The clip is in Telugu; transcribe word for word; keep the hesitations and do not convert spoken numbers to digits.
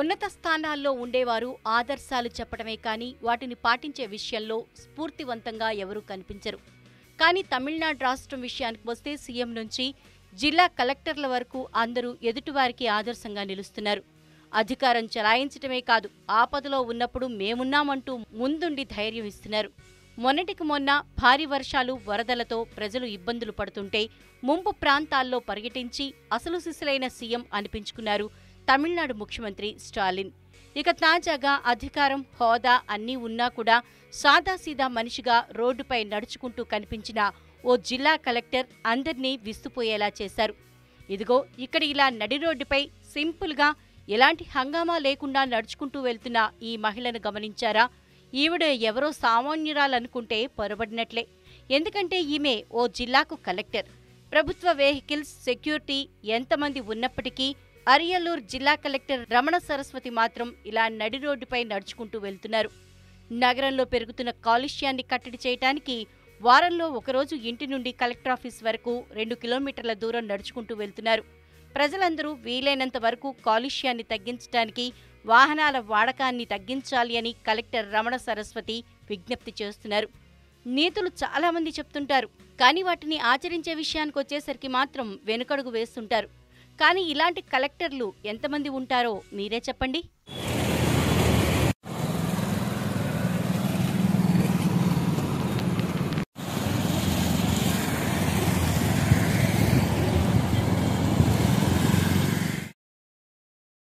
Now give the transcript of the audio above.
ఉన్నత స్థానాల్లో ఉండేవారు ఆదర్శాలు చెప్పడమే కానీ వాటిని పాటించే విషయంలో స్ఫూర్తివంతంగా ఎవరూ కనిపించరు. కానీ తమిళనాడు రాష్ట్రం విషయానికి వస్తే సీఎం నుంచి జిల్లా కలెక్టర్ల వరకు అందరూ ఎదుటివారికి ఆదర్శంగా నిలుస్తున్నారు. అధికారం చలాయించడమే కాదు, ఆపదలో ఉన్నప్పుడు మేమున్నామంటూ ముందుండి ధైర్యం ఇస్తున్నారు. మొన్నటికి మొన్న భారీ వర్షాలు వరదలతో ప్రజలు ఇబ్బందులు పడుతుంటే ముంపు ప్రాంతాల్లో పర్యటించి అసలు సిసలైన సీఎం అనిపించుకున్నారు తమిళనాడు ముఖ్యమంత్రి స్టాలిన్. ఇక తాజాగా అధికారం, హోదా అన్నీ ఉన్నా కూడా సాదాసీదా మనిషిగా రోడ్డుపై నడుచుకుంటూ కనిపించిన ఓ జిల్లా కలెక్టర్ అందర్నీ విస్తుపోయేలా చేశారు. ఇదిగో ఇక్కడ ఇలా నడి రోడ్డుపై సింపుల్గా ఎలాంటి హంగామా లేకుండా నడుచుకుంటూ వెళ్తున్న ఈ మహిళను గమనించారా? ఈవిడ ఎవరో సామాన్యురాలనుకుంటే పొరబడినట్లే. ఎందుకంటే ఈమె ఓ జిల్లాకు కలెక్టర్. ప్రభుత్వ వెహికల్స్, సెక్యూరిటీ ఎంతమంది ఉన్నప్పటికీ అరియలూర్ జిల్లా కలెక్టర్ రమణ సరస్వతి మాత్రం ఇలా నడి రోడ్డుపై నడుచుకుంటూ వెళ్తున్నారు. నగరంలో పెరుగుతున్న కాలుష్యాన్ని కట్టడి చేయడానికి వారంలో ఒకరోజు ఇంటి నుండి కలెక్టర్ ఆఫీస్ వరకు రెండు కిలోమీటర్ల దూరం నడుచుకుంటూ వెళ్తున్నారు. ప్రజలందరూ వీలైనంత వరకు కాలుష్యాన్ని తగ్గించడానికి వాహనాల వాడకాన్ని తగ్గించాలి అని కలెక్టర్ రమణ సరస్వతి విజ్ఞప్తి చేస్తున్నారు. నీతులు చాలామంది చెప్తుంటారు, కానీ వాటిని ఆచరించే విషయానికి వచ్చేసరికి మాత్రం వెనుకడుగు వేస్తుంటారు. కానీ ఇలాంటి కలెక్టర్లు ఎంతమంది ఉంటారో మీరే చెప్పండి.